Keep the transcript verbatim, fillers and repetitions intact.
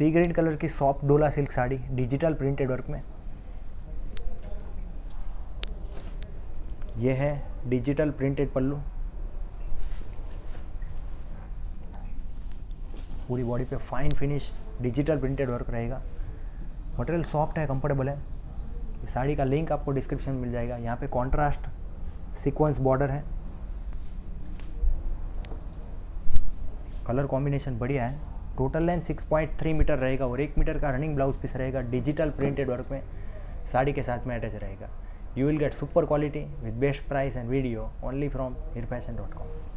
सी green colour की soft डोला silk sari digital printed work में। यह है डिजिटल प्रिंटेड पल्लू, पूरी बॉडी पे fine finish digital printed work रहेगा। मटेरियल सॉफ्ट है, कंफर्टेबल है। साड़ी का लिंक आपको डिस्क्रिप्शन में मिल जाएगा। यहाँ पे कॉन्ट्रास्ट सीक्वेंस बॉर्डर है, कलर कॉम्बिनेशन बढ़िया है। Total length six point three metre रहेगा और एक मीटर का रनिंग ब्लाउज पीस रहेगा, डिजिटल प्रिंटेड वर्क में साड़ी के साथ में अटैच रहेगा। You will get super quality with best price and video only from Heer fashion dot com.